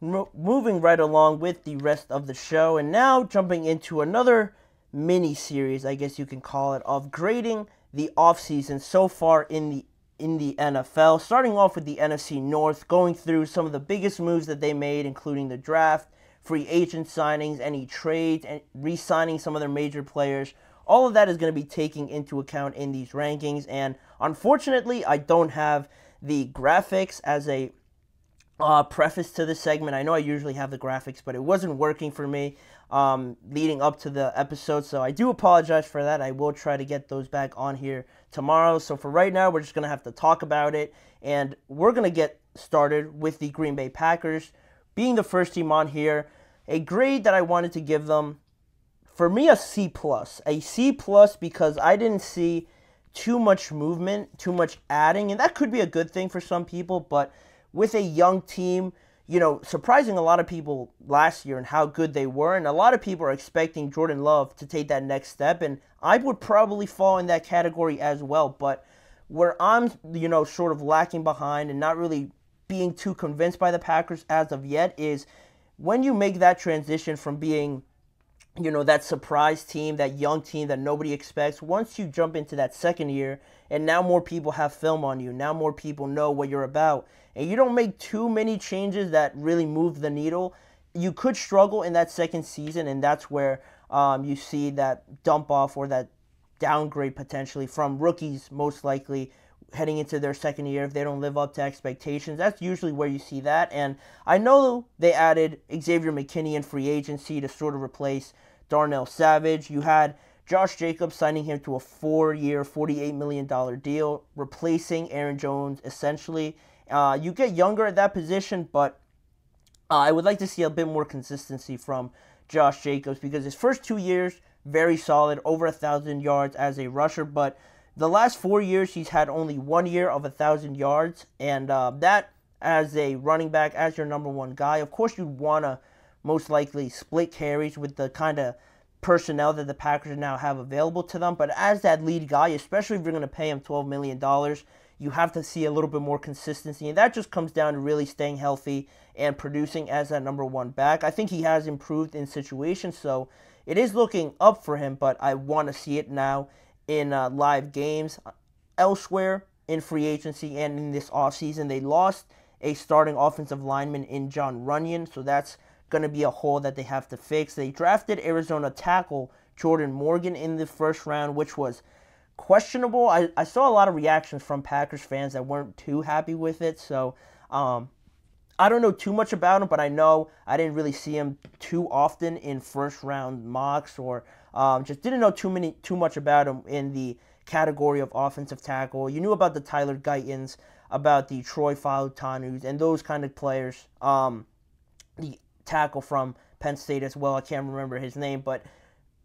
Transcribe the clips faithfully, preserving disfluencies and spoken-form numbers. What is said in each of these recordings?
Moving right along with the rest of the show, and now jumping into another mini-series, I guess you can call it, of grading the offseason so far in the in the N F L. Starting off with the N F C North, going through some of the biggest moves that they made, including the draft, free agent signings, any trades, and re-signing some of their major players. All of that is going to be taken into account in these rankings, and unfortunately, I don't have the graphics as a Uh, preface to this segment. I know I usually have the graphics, but it wasn't working for me um, leading up to the episode, so I do apologize for that. I will try to get those back on here tomorrow. So for right now, we're just going to have to talk about it, and we're going to get started with the Green Bay Packers being the first team on here. A grade that I wanted to give them, for me, a C plus. A C plus because I didn't see too much movement, too much adding, and that could be a good thing for some people, but with a young team, you know, surprising a lot of people last year and how good they were. And a lot of people are expecting Jordan Love to take that next step. And I would probably fall in that category as well. But where I'm, you know, sort of lacking behind and not really being too convinced by the Packers as of yet is when you make that transition from being, you know, that surprise team, that young team that nobody expects, once you jump into that second year and now more people have film on you, now more people know what you're about, and you don't make too many changes that really move the needle, you could struggle in that second season, and that's where um, you see that dump off or that downgrade potentially from rookies most likely heading into their second year if they don't live up to expectations. That's usually where you see that, and I know they added Xavier McKinney in free agency to sort of replace Darnell Savage. You had Josh Jacobs signing him to a four-year, forty-eight million dollar deal, replacing Aaron Jones essentially. Uh, you get younger at that position, but uh, I would like to see a bit more consistency from Josh Jacobs because his first two years, very solid, over one thousand yards as a rusher, but the last four years, he's had only one year of one thousand yards, and uh, that as a running back, as your number one guy, of course you'd want to most likely split carries with the kind of personnel that the Packers now have available to them. But as that lead guy, especially if you're going to pay him twelve million dollars, you have to see a little bit more consistency. And that just comes down to really staying healthy and producing as that number one back. I think he has improved in situations, so it is looking up for him, but I want to see it now in uh, live games. Elsewhere in free agency and in this offseason, they lost a starting offensive lineman in John Runyon, so that's going to be a hole that they have to fix. They drafted Arizona tackle Jordan Morgan in the first round, which was questionable. I, I saw a lot of reactions from Packers fans that weren't too happy with it, so um, I don't know too much about him, but I know I didn't really see him too often in first-round mocks or um, just didn't know too many too much about him in the category of offensive tackle. You knew about the Tyler Guytons, about the Troy Fautanu's, and those kind of players. Um, the tackle from Penn State as well. I can't remember his name, but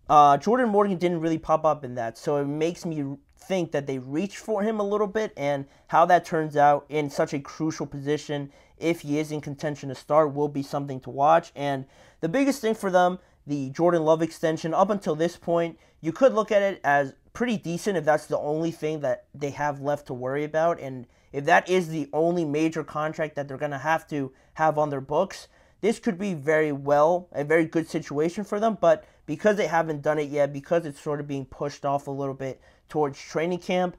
uh, Jordan Morgan didn't really pop up in that, so it makes me think that they reached for him a little bit, and how that turns out in such a crucial position, if he is in contention to start, will be something to watch. And the biggest thing for them, the Jordan Love extension, up until this point, you could look at it as pretty decent if that's the only thing that they have left to worry about, and if that is the only major contract that they're going to have to have on their books, this could be very well a very good situation for them, but because they haven't done it yet, because it's sort of being pushed off a little bit towards training camp,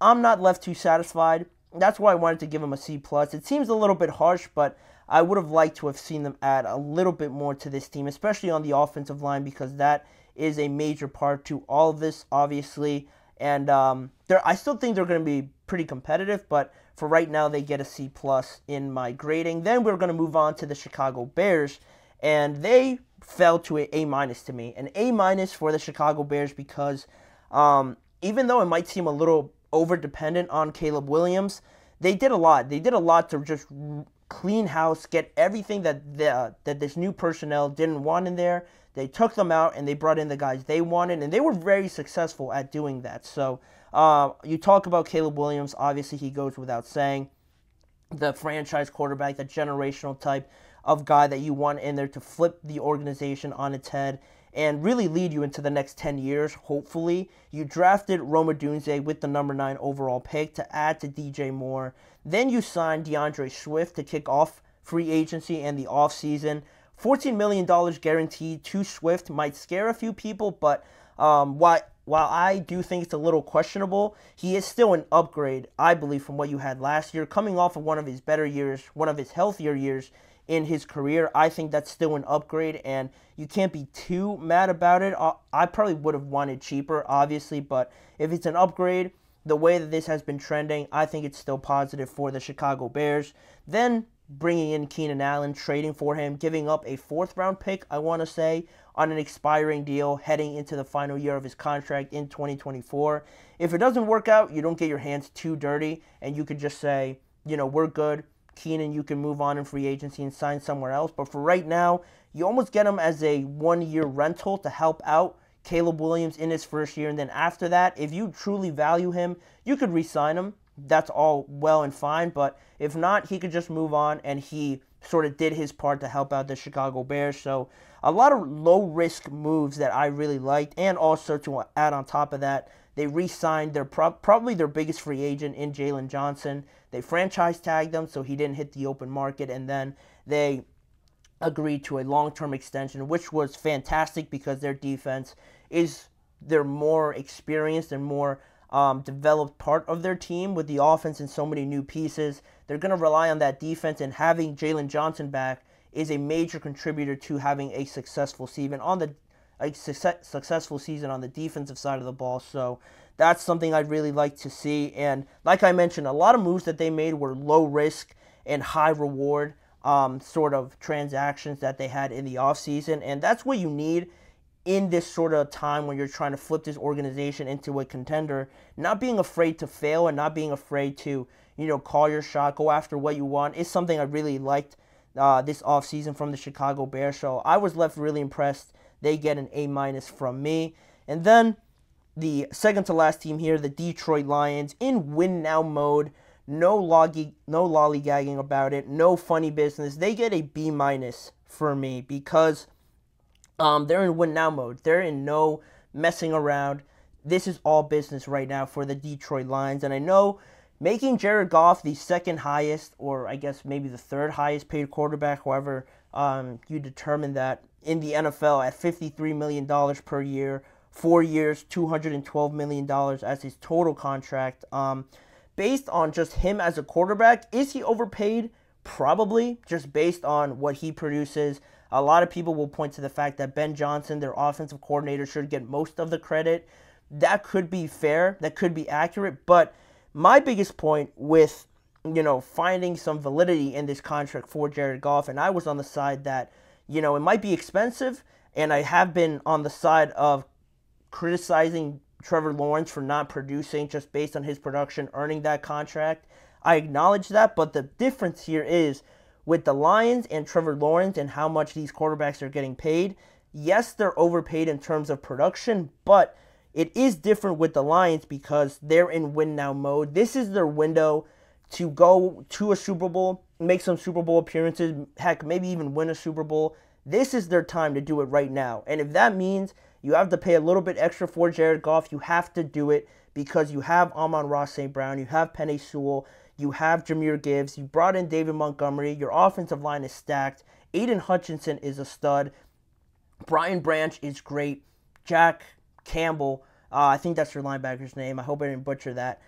I'm not left too satisfied. That's why I wanted to give them a C plus. It seems a little bit harsh, but I would have liked to have seen them add a little bit more to this team, especially on the offensive line, because that is a major part to all of this, obviously. And um, I still think they're going to be pretty competitive, but for right now, they get a C plus in my grading. Then we're going to move on to the Chicago Bears, and they fell to an A- to me. An A- for the Chicago Bears because um, even though it might seem a little over-dependent on Caleb Williams, they did a lot. They did a lot to just clean house, get everything that the, uh, that this new personnel didn't want in there. They took them out, and they brought in the guys they wanted, and they were very successful at doing that. So uh, you talk about Caleb Williams. Obviously, he goes without saying. The franchise quarterback, the generational type of guy that you want in there to flip the organization on its head and really lead you into the next ten years, hopefully. You drafted Roma Dunze with the number nine overall pick to add to D J Moore. Then you signed DeAndre Swift to kick off free agency and the offseason. fourteen million dollars guaranteed to Swift might scare a few people, but um, while, while I do think it's a little questionable, he is still an upgrade, I believe, from what you had last year. Coming off of one of his better years, one of his healthier years in his career, I think that's still an upgrade, and you can't be too mad about it. I probably would have wanted cheaper, obviously, but if it's an upgrade, the way that this has been trending, I think it's still positive for the Chicago Bears. Then bringing in Keenan Allen, trading for him, giving up a fourth-round pick, I want to say, on an expiring deal heading into the final year of his contract in twenty twenty-four. If it doesn't work out, you don't get your hands too dirty, and you could just say, you know, we're good. Keenan, you can move on in free agency and sign somewhere else. But for right now, you almost get him as a one-year rental to help out Caleb Williams in his first year. And then after that, if you truly value him, you could re-sign him. That's all well and fine. But if not, he could just move on, and he sort of did his part to help out the Chicago Bears. So a lot of low-risk moves that I really liked. And also to add on top of that, they re-signed their pro probably their biggest free agent in Jalen Johnson. They franchise tagged him, so he didn't hit the open market, and then they agreed to a long-term extension, which was fantastic because their defense is their more experienced and more um, developed part of their team. With the offense and so many new pieces, they're going to rely on that defense, and having Jalen Johnson back is a major contributor to having a successful season on the a success, successful season on the defensive side of the ball. So that's something I'd really like to see. And like I mentioned, a lot of moves that they made were low risk and high reward um, sort of transactions that they had in the offseason. And that's what you need in this sort of time when you're trying to flip this organization into a contender. Not being afraid to fail and not being afraid to, you know, call your shot, go after what you want is something I really liked uh, this offseason from the Chicago Bears. So I was left really impressed. They get an A minus from me. And then the second-to-last team here, the Detroit Lions, in win-now mode. No lolly, no lollygagging about it. No funny business. They get a B minus for me because um, they're in win-now mode. They're in no messing around. This is all business right now for the Detroit Lions. And I know making Jared Goff the second-highest, or I guess maybe the third-highest-paid quarterback, however um, you determine that, in the N F L at fifty-three million dollars per year, four years, two hundred twelve million dollars as his total contract. Um, based on just him as a quarterback, is he overpaid? Probably, just based on what he produces. A lot of people will point to the fact that Ben Johnson, their offensive coordinator, should get most of the credit. That could be fair. That could be accurate. But my biggest point with, you know, finding some validity in this contract for Jared Goff, and I was on the side that, you know, it might be expensive, and I have been on the side of criticizing Trevor Lawrence for not producing just based on his production, earning that contract. I acknowledge that, but the difference here is with the Lions and Trevor Lawrence and how much these quarterbacks are getting paid, yes, they're overpaid in terms of production, but it is different with the Lions because they're in win-now mode. This is their window to go to a Super Bowl, make some Super Bowl appearances, heck, maybe even win a Super Bowl. This is their time to do it right now. And if that means you have to pay a little bit extra for Jared Goff, you have to do it because you have Amon-Ra Saint Brown, you have Penei Sewell, you have Jameer Gibbs, you brought in David Montgomery, your offensive line is stacked, Aiden Hutchinson is a stud, Brian Branch is great, Jack Campbell, uh, I think that's your linebacker's name, I hope I didn't butcher that.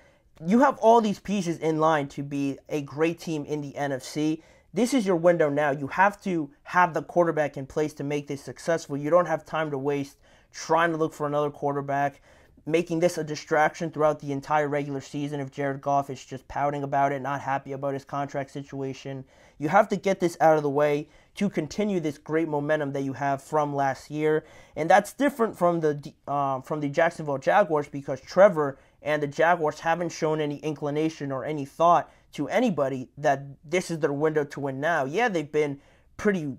You have all these pieces in line to be a great team in the N F C. This is your window now. You have to have the quarterback in place to make this successful. You don't have time to waste trying to look for another quarterback, making this a distraction throughout the entire regular season if Jared Goff is just pouting about it, not happy about his contract situation. You have to get this out of the way to continue this great momentum that you have from last year. And that's different from the, uh, from the Jacksonville Jaguars because Trevor and the Jaguars haven't shown any inclination or any thought to anybody that this is their window to win now. Yeah, they've been pretty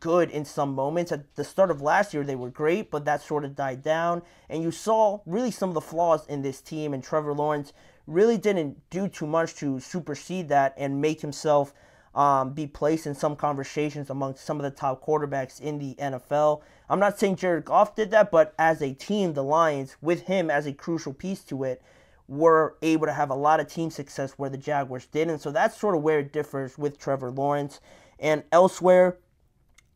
good in some moments. At the start of last year, they were great, but that sort of died down. And you saw really some of the flaws in this team, and Trevor Lawrence really didn't do too much to supersede that and make himself um, be placed in some conversations amongst some of the top quarterbacks in the N F L. I'm not saying Jared Goff did that, but as a team, the Lions, with him as a crucial piece to it, were able to have a lot of team success where the Jaguars didn't. So that's sort of where it differs with Trevor Lawrence. And elsewhere,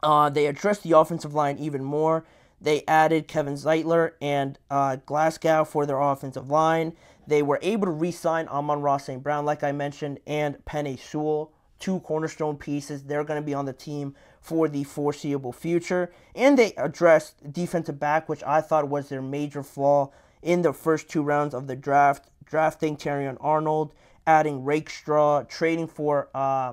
uh, they addressed the offensive line even more. They added Kevin Zeitler and uh, Glasgow for their offensive line. They were able to re-sign Amon-Ra Saint Brown, like I mentioned, and Penei Sewell, two cornerstone pieces. They're going to be on the team for the foreseeable future. And they addressed defensive back, which I thought was their major flaw in the first two rounds of the draft, drafting Terrion Arnold, adding Rakestraw, trading for uh,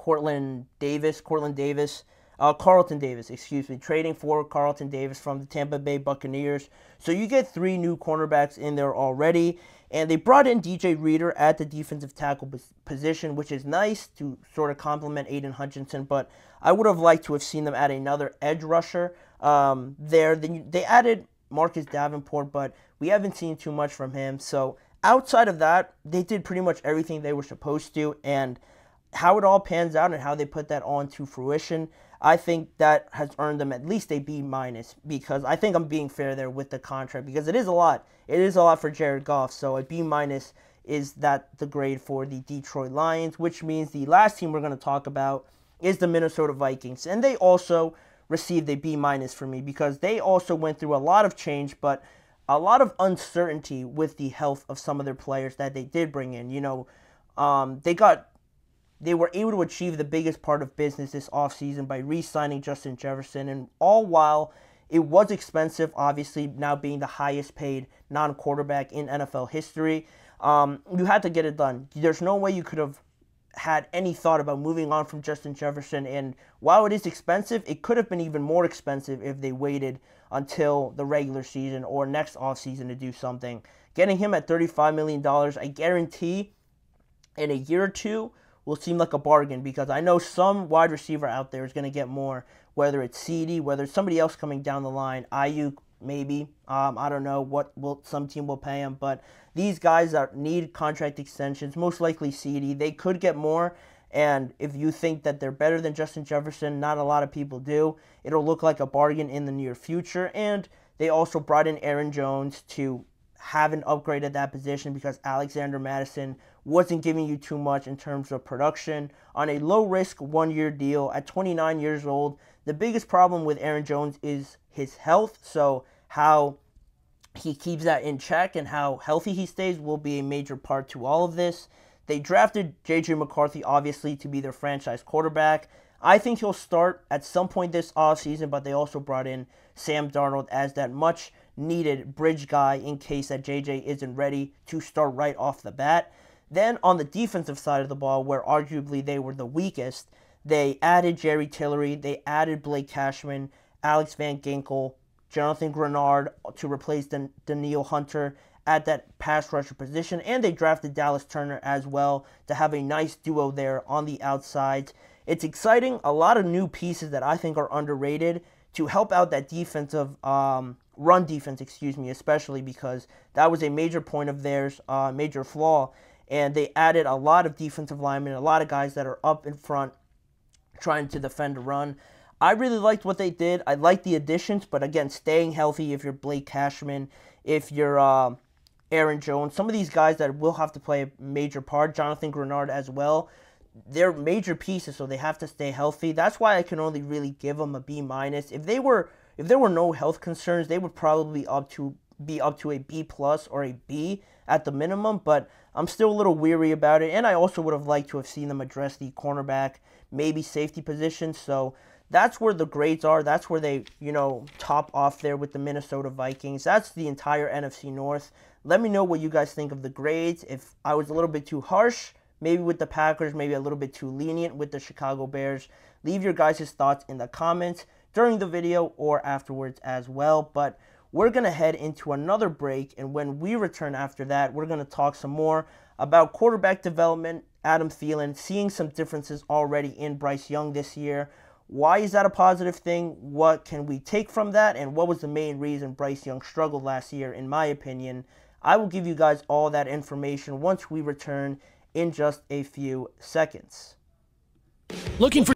Cortland Davis, Cortland Davis, Uh, Carlton Davis, excuse me, trading for Carlton Davis from the Tampa Bay Buccaneers. So you get three new cornerbacks in there already. And they brought in D J Reader at the defensive tackle position, which is nice to sort of complement Aiden Hutchinson. But I would have liked to have seen them add another edge rusher um, there. Then they added Marcus Davenport, but we haven't seen too much from him. So outside of that, they did pretty much everything they were supposed to. And how it all pans out and how they put that on to fruition, I think that has earned them at least a B minus, because I think I'm being fair there with the contract, because it is a lot. It is a lot for Jared Goff, so a B minus is that the grade for the Detroit Lions, which means the last team we're going to talk about is the Minnesota Vikings. And they also received a B minus for me because they also went through a lot of change, but a lot of uncertainty with the health of some of their players that they did bring in. You know, um, they got... They were able to achieve the biggest part of business this offseason by re-signing Justin Jefferson, and all while it was expensive, obviously now being the highest paid non-quarterback in N F L history, um, you had to get it done. There's no way you could have had any thought about moving on from Justin Jefferson, and while it is expensive, it could have been even more expensive if they waited until the regular season or next offseason to do something. Getting him at thirty-five million dollars, I guarantee in a year or two, will seem like a bargain, because I know some wide receiver out there is going to get more, whether it's C D, whether it's somebody else coming down the line, Ayuk maybe, um, I don't know what will some team will pay him, but these guys that need contract extensions, most likely C D, they could get more, and if you think that they're better than Justin Jefferson, not a lot of people do, it'll look like a bargain in the near future. And they also brought in Aaron Jones to have an upgrade at that position, because Alexander Mattison wasn't giving you too much in terms of production on a low-risk one-year deal at twenty-nine years old. The biggest problem with Aaron Jones is his health, so how he keeps that in check and how healthy he stays will be a major part to all of this. They drafted J J McCarthy, obviously, to be their franchise quarterback. I think he'll start at some point this offseason, but they also brought in Sam Darnold as that much-needed bridge guy in case that J J isn't ready to start right off the bat. Then on the defensive side of the ball, where arguably they were the weakest, they added Jerry Tillery, they added Blake Cashman, Alex Van Ginkel, Jonathan Grenard to replace Dan- Daniil Hunter at that pass rusher position, and they drafted Dallas Turner as well to have a nice duo there on the outside. It's exciting, a lot of new pieces that I think are underrated to help out that defensive um, run defense, excuse me, especially because that was a major point of theirs, uh, major flaw. And they added a lot of defensive linemen, a lot of guys that are up in front trying to defend a run. I really liked what they did. I liked the additions, but again, staying healthy if you're Blake Cashman, if you're uh, Aaron Jones, some of these guys that will have to play a major part, Jonathan Grenard as well, they're major pieces, so they have to stay healthy. That's why I can only really give them a B minus. If they were, if there were no health concerns, they would probably up to be up to a B plus or a B at the minimum, but I'm still a little weary about it, and I also would have liked to have seen them address the cornerback, maybe safety position. So that's where the grades are. That's where they, you know, top off there with the Minnesota Vikings. That's the entire N F C North. Let me know what you guys think of the grades. If I was a little bit too harsh, maybe with the Packers, maybe a little bit too lenient with the Chicago Bears, leave your guys' thoughts in the comments during the video or afterwards as well. But we're going to head into another break, and when we return after that, we're going to talk some more about quarterback development, Adam Thielen, seeing some differences already in Bryce Young this year. Why is that a positive thing? What can we take from that? And what was the main reason Bryce Young struggled last year, in my opinion? I will give you guys all that information once we return in just a few seconds. Looking for